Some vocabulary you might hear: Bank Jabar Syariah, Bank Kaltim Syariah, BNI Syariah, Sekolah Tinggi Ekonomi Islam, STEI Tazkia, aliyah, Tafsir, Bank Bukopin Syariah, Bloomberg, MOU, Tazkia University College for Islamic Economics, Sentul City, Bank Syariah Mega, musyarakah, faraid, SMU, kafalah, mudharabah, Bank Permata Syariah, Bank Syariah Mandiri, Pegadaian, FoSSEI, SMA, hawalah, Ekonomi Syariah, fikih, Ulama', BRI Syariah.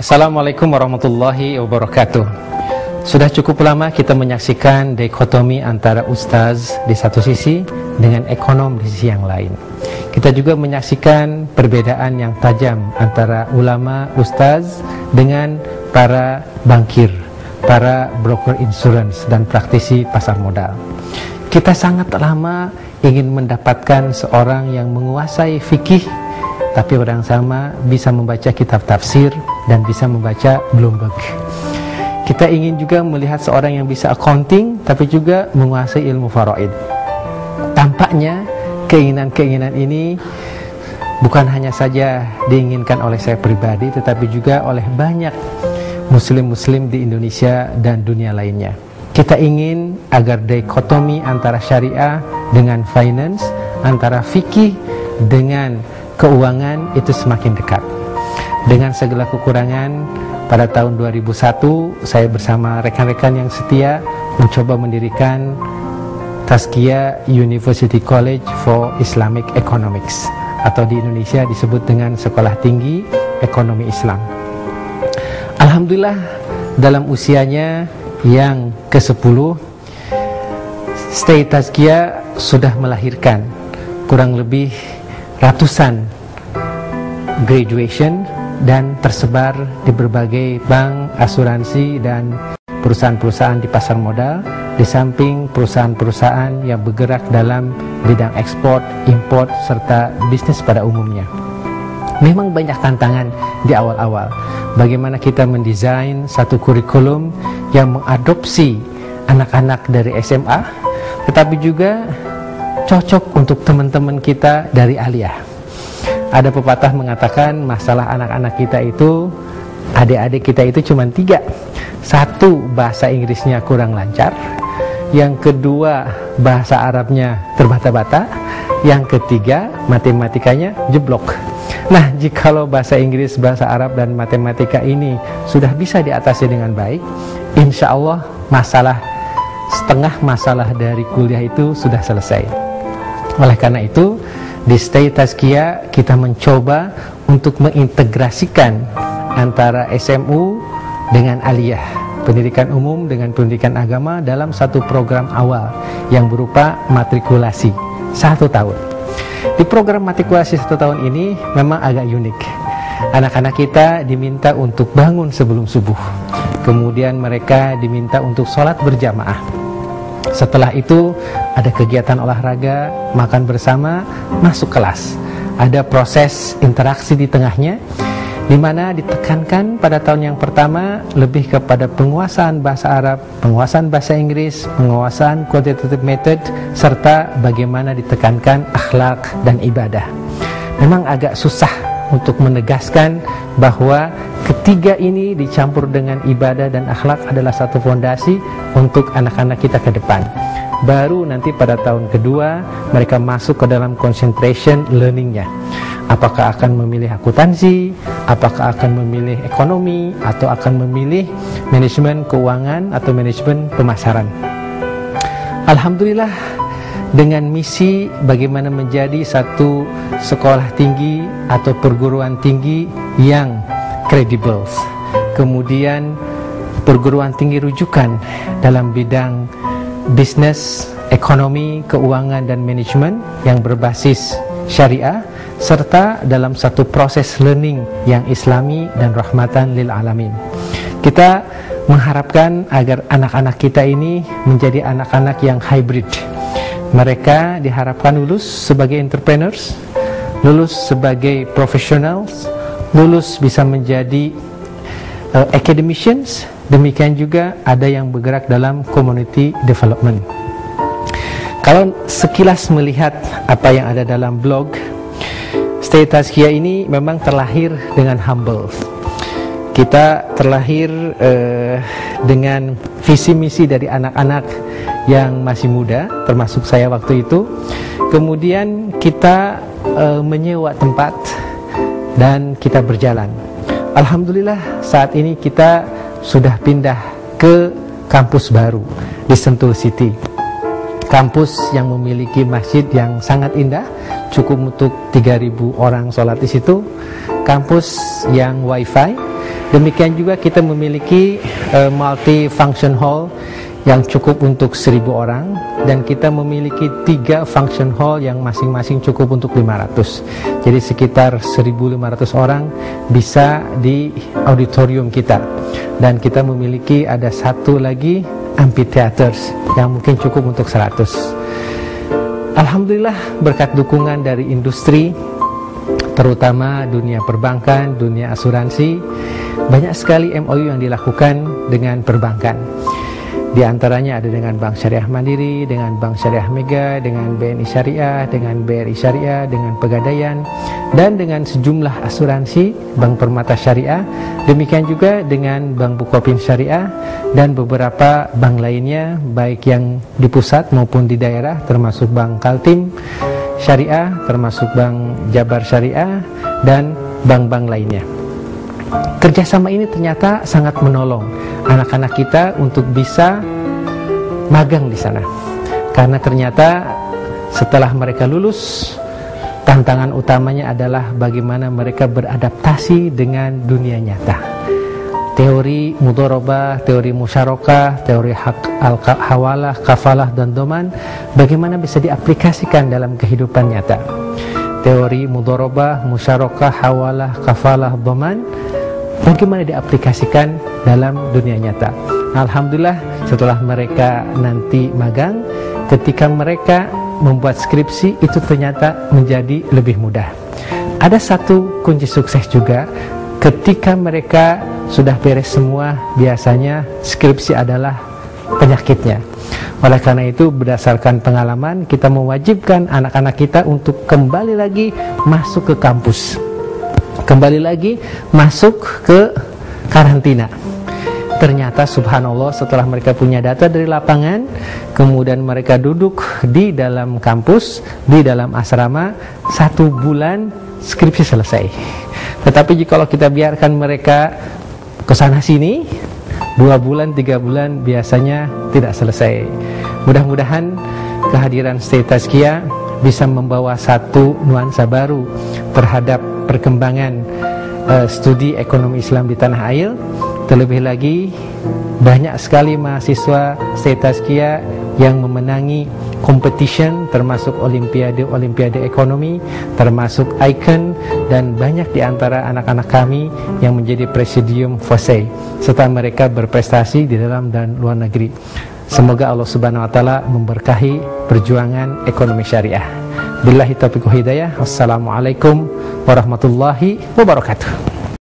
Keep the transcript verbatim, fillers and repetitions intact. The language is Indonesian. Assalamualaikum warahmatullahi wabarakatuh. Sudah cukup lama kita menyaksikan dikotomi antara ustaz di satu sisi dengan ekonom di sisi yang lain. Kita juga menyaksikan perbedaan yang tajam antara ulama ustaz dengan para bankir, para broker insurance dan praktisi pasar modal. Kita sangat lama ingin mendapatkan seorang yang menguasai fikih, tapi orang sama bisa membaca kitab tafsir dan bisa membaca Bloomberg. Kita ingin juga melihat seorang yang bisa accounting tapi juga menguasai ilmu faraid. Tampaknya keinginan-keinginan ini bukan hanya saja diinginkan oleh saya pribadi, tetapi juga oleh banyak muslim-muslim di Indonesia dan dunia lainnya. Kita ingin agar dikotomi antara syariah dengan finance, antara fikih dengan keuangan itu semakin dekat. Dengan segala kekurangan, pada tahun dua ribu satu saya bersama rekan-rekan yang setia mencoba mendirikan Tazkia University College for Islamic Economics, atau di Indonesia disebut dengan Sekolah Tinggi Ekonomi Islam. Alhamdulillah, dalam usianya yang ke sepuluh, S T E I Tazkia sudah melahirkan kurang lebih ratusan graduation dan tersebar di berbagai bank, asuransi, dan perusahaan-perusahaan di pasar modal, di samping perusahaan-perusahaan yang bergerak dalam bidang ekspor, impor, serta bisnis pada umumnya. Memang banyak tantangan di awal-awal, bagaimana kita mendesain satu kurikulum yang mengadopsi anak-anak dari S M A, tetapi juga cocok untuk teman-teman kita dari aliyah. Ada pepatah mengatakan masalah anak-anak kita itu, adik-adik kita itu cuma tiga. Satu, bahasa Inggrisnya kurang lancar. Yang kedua, bahasa Arabnya terbata-bata. Yang ketiga, matematikanya jeblok. Nah, jikalau bahasa Inggris, bahasa Arab, dan matematika ini sudah bisa diatasi dengan baik, insya Allah masalah, setengah masalah dari kuliah itu sudah selesai. Oleh karena itu, di S T E I Tazkia kita mencoba untuk mengintegrasikan antara S M U dengan aliyah, pendidikan umum dengan pendidikan agama, dalam satu program awal yang berupa matrikulasi satu tahun. Di program matrikulasi satu tahun ini memang agak unik. Anak-anak kita diminta untuk bangun sebelum subuh, kemudian mereka diminta untuk sholat berjamaah. Setelah itu ada kegiatan olahraga, makan bersama, masuk kelas. Ada proses interaksi di tengahnya, di mana ditekankan pada tahun yang pertama lebih kepada penguasaan bahasa Arab, penguasaan bahasa Inggris, penguasaan quantitative method, serta bagaimana ditekankan akhlak dan ibadah. Memang agak susah untuk menegaskan bahwa ketiga ini dicampur dengan ibadah dan akhlak adalah satu fondasi untuk anak-anak kita ke depan. Baru nanti pada tahun kedua mereka masuk ke dalam concentration learningnya. Apakah akan memilih akuntansi, apakah akan memilih ekonomi, atau akan memilih manajemen keuangan atau manajemen pemasaran. Alhamdulillah, dengan misi bagaimana menjadi satu sekolah tinggi atau perguruan tinggi yang kredibel, kemudian perguruan tinggi rujukan dalam bidang bisnis, ekonomi, keuangan, dan manajemen yang berbasis syariah, serta dalam satu proses learning yang islami dan rahmatan lil alamin. Kita mengharapkan agar anak-anak kita ini menjadi anak-anak yang hybrid. Mereka diharapkan lulus sebagai entrepreneurs, lulus sebagai professionals, lulus bisa menjadi uh, academicians, demikian juga ada yang bergerak dalam community development. Kalau sekilas melihat apa yang ada dalam blog, S T E I Tazkia ini memang terlahir dengan humble. Kita terlahir uh, dengan visi misi dari anak-anak yang masih muda, termasuk saya waktu itu. Kemudian kita uh, menyewa tempat dan kita berjalan. Alhamdulillah, saat ini kita sudah pindah ke kampus baru di Sentul City, kampus yang memiliki masjid yang sangat indah, cukup untuk tiga ribu orang sholat di situ, kampus yang wifi, Demikian juga kita memiliki uh, multi-function hall yang cukup untuk seribu orang, dan kita memiliki tiga function hall yang masing-masing cukup untuk lima ratus. Jadi sekitar seribu lima ratus orang bisa di auditorium kita, dan kita memiliki ada satu lagi amphitheaters yang mungkin cukup untuk seratus. Alhamdulillah berkat dukungan dari industri, terutama dunia perbankan, dunia asuransi, banyak sekali M O U yang dilakukan dengan perbankan. Di antaranya ada dengan Bank Syariah Mandiri, dengan Bank Syariah Mega, dengan B N I Syariah, dengan B R I Syariah, dengan Pegadaian, dan dengan sejumlah asuransi, Bank Permata Syariah, demikian juga dengan Bank Bukopin Syariah, dan beberapa bank lainnya, baik yang di pusat maupun di daerah, termasuk Bank Kaltim Syariah, termasuk Bank Jabar Syariah, dan bank-bank lainnya. Kerjasama ini ternyata sangat menolong anak-anak kita untuk bisa magang di sana, karena ternyata setelah mereka lulus, tantangan utamanya adalah bagaimana mereka beradaptasi dengan dunia nyata. Teori mudharabah, teori musyarakah, teori hak al-hawalah, kafalah, dan doman, bagaimana bisa diaplikasikan dalam kehidupan nyata. Teori mudharabah, musyarakah, hawalah, kafalah, doman, bagaimana diaplikasikan dalam dunia nyata. Alhamdulillah setelah mereka nanti magang, ketika mereka membuat skripsi itu ternyata menjadi lebih mudah. Ada satu kunci sukses juga, ketika mereka sudah beres semua, biasanya skripsi adalah penyakitnya. Oleh karena itu, berdasarkan pengalaman, kita mewajibkan anak-anak kita untuk kembali lagi masuk ke kampus, kembali lagi masuk ke karantina. Ternyata subhanallah, setelah mereka punya data dari lapangan, kemudian mereka duduk di dalam kampus, di dalam asrama, satu bulan skripsi selesai. Tetapi jikalau kita biarkan mereka ke sana sini, dua bulan, tiga bulan biasanya tidak selesai. Mudah-mudahan kehadiran S T E I Tazkia bisa membawa satu nuansa baru terhadap perkembangan uh, studi ekonomi Islam di tanah air. Terlebih lagi banyak sekali mahasiswa S T E I Tazkia yang memenangi competition, termasuk olimpiade-olimpiade ekonomi, termasuk icon, dan banyak di antara anak-anak kami yang menjadi presidium FoSSEI, serta mereka berprestasi di dalam dan luar negeri. Semoga Allah Subhanahu wa taala memberkahi perjuangan ekonomi syariah. Billahi taufiq wal hidayah. Wassalamualaikum warahmatullahi wabarakatuh.